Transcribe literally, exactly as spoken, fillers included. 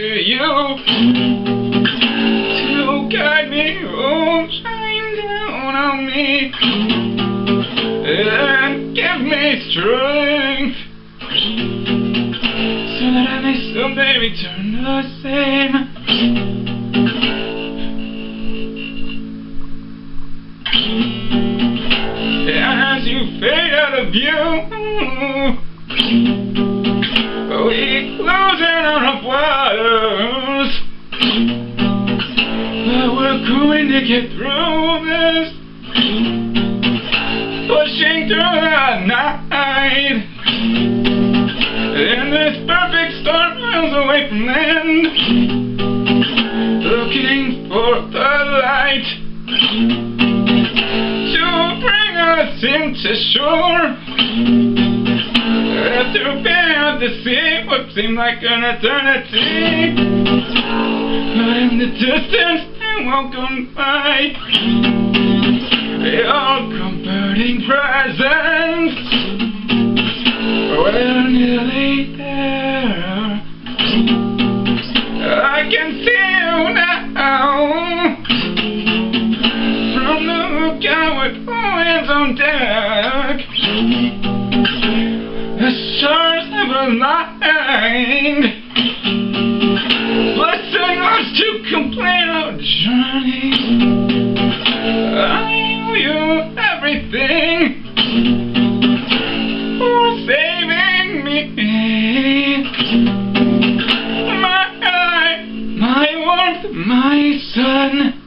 to you to guide me, oh, shine down on me and give me strength so that I may someday return the same. As you fade out of view, we close in on our waters, but we're going to get through this, pushing through the night, and this perfect storm miles away from land, looking for the light to shore, after being out to sea, what seemed like an eternity, but in the distance they won't come by, your comforting presence, we're nearly there, I can see you now, from the lookout with all hands on deck. The stars have aligned, blessing us to complete our journey. I owe you everything for saving me. My light, my warmth, my sun.